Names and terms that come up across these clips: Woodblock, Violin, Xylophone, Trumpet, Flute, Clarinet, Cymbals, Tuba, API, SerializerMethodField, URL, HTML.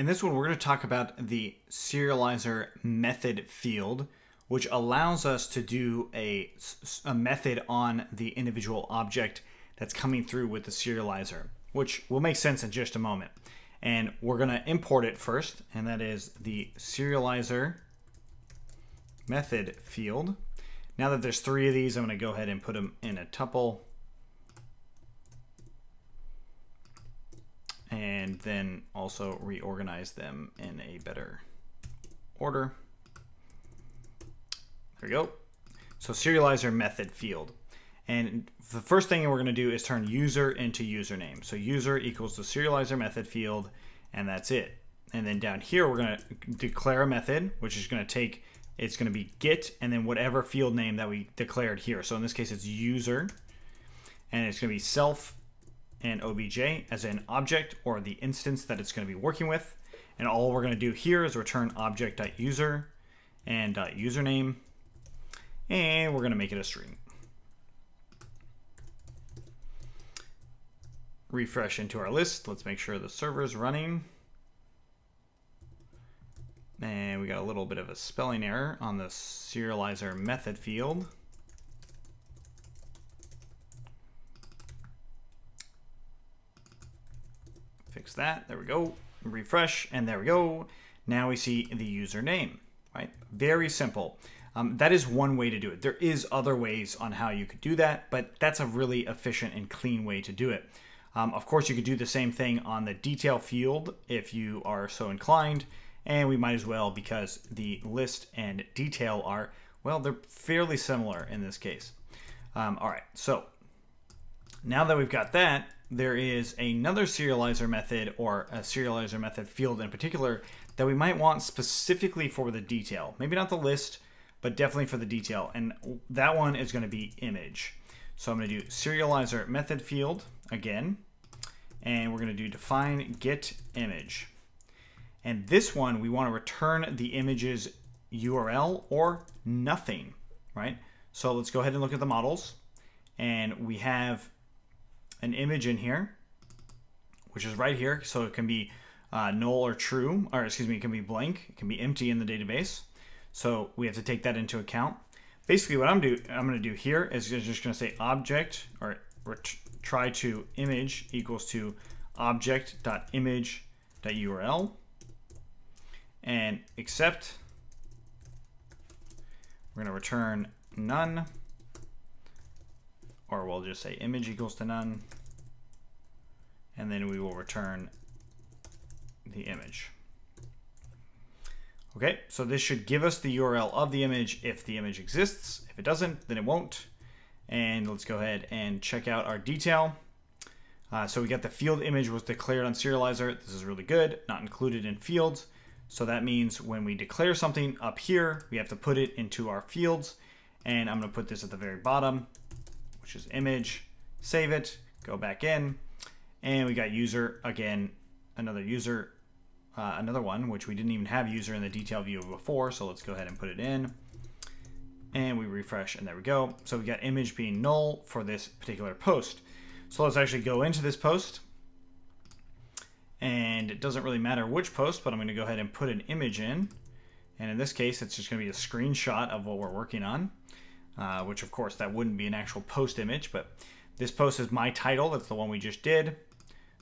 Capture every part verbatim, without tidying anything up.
In this one, we're going to talk about the serializer method field, which allows us to do a, a method on the individual object that's coming through with the serializer, which will make sense in just a moment. And we're going to import it first, and that is the serializer method field. Now that there's three of these, I'm going to go ahead and put them in a tuple. And then also reorganize them in a better order. There we go. So serializer method field. And the first thing we're going to do is turn user into username. So user equals the serializer method field, and that's it. And then down here, we're going to declare a method, which is going to take, it's going to be get, and then whatever field name that we declared here. So in this case, it's user, and it's going to be self and obj as an object or the instance that it's going to be working with. And all we're going to do here is return object.user and .username, and we're going to make it a string. Refresh into our list. Let's make sure the server is running. And we got a little bit of a spelling error on the serializer method field. Fix that. There we go. Refresh, and there we go. Now we see the username, right? Very simple. Um, that is one way to do it. There is other ways on how you could do that, but that's a really efficient and clean way to do it. Um, of course, you could do the same thing on the detail field if you are so inclined, and we might as well because the list and detail are, well, they're fairly similar in this case. Um, all right, so now that we've got that, there is another serializer method or a serializer method field in particular that we might want specifically for the detail. Maybe not the list, but definitely for the detail. And that one is going to be image. So I'm going to do serializer method field again, and we're going to do define get image. And this one, we want to return the image's U R L or nothing, right? So let's go ahead and look at the models, and we have an image in here, which is right here. So it can be uh, null or true, or excuse me, it can be blank. It can be empty in the database. So we have to take that into account. Basically what I'm, do, I'm gonna do here is just gonna say object or try to image equals to object.image.url and accept. We're gonna return none, or we'll just say image equals to none, and then we will return the image. Okay, so this should give us the U R L of the image if the image exists. If it doesn't, then it won't. And let's go ahead and check out our detail. Uh, so we got the field image was declared on serializer. This is really good, not included in fields. So that means when we declare something up here, we have to put it into our fields. And I'm gonna put this at the very bottom, which is image, save it, go back in, and we got user again, another user, uh, another one, which we didn't even have user in the detail view before. So let's go ahead and put it in, and we refresh, and there we go. So we got image being null for this particular post. So let's actually go into this post, and it doesn't really matter which post, but I'm gonna go ahead and put an image in. And in this case, it's just gonna be a screenshot of what we're working on. Uh, which of course that wouldn't be an actual post image, but this post is my title. That's the one we just did.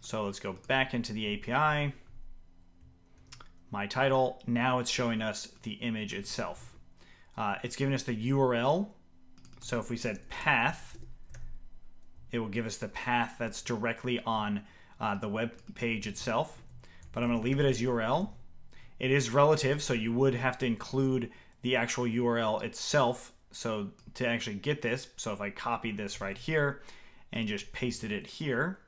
So let's go back into the A P I, my title. Now it's showing us the image itself. Uh, it's giving us the U R L. So if we said path, it will give us the path that's directly on uh, the web page itself, but I'm going to leave it as U R L. It is relative, so you would have to include the actual U R L itself. So to actually get this, so if I copy this right here and just pasted it here,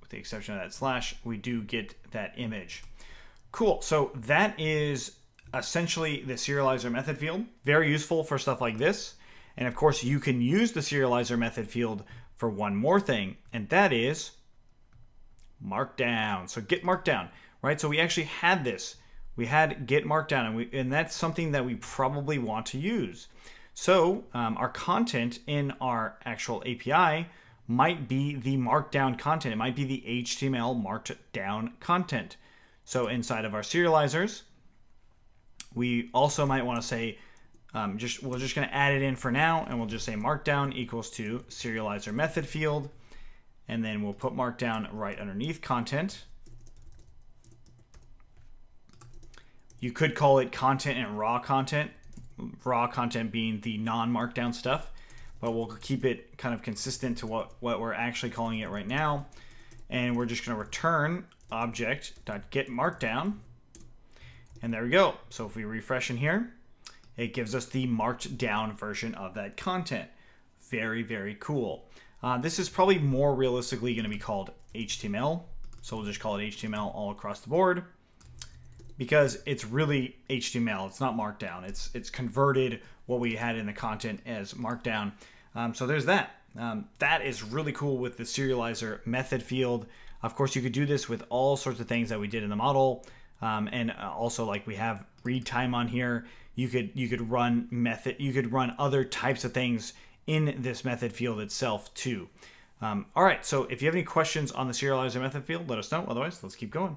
with the exception of that slash, we do get that image. Cool, so that is essentially the serializer method field. Very useful for stuff like this. And of course you can use the serializer method field for one more thing, and that is markdown. So get markdown, right? So we actually had this. We had get markdown, and, we, and that's something that we probably want to use. So um, our content in our actual A P I might be the markdown content. It might be the H T M L markdown content. So inside of our serializers, we also might want to say, um, just we're just going to add it in for now, and we'll just say markdown equals to serializer method field, and then we'll put markdown right underneath content. You could call it content and raw content, raw content being the non-markdown stuff, but we'll keep it kind of consistent to what, what we're actually calling it right now. And we're just going to return object.getMarkdown. And there we go. So if we refresh in here, it gives us the marked down version of that content. Very, very cool. Uh, this is probably more realistically going to be called H T M L. So we'll just call it H T M L all across the board, because it's really H T M L. It's not markdown. It's it's converted what we had in the content as markdown. Um, so there's that. Um, that is really cool with the serializer method field. Of course, you could do this with all sorts of things that we did in the model. Um, and also, like, we have read time on here. You could you could run method. You could run other types of things in this method field itself too. Um, all right. So if you have any questions on the serializer method field, let us know. Otherwise, let's keep going.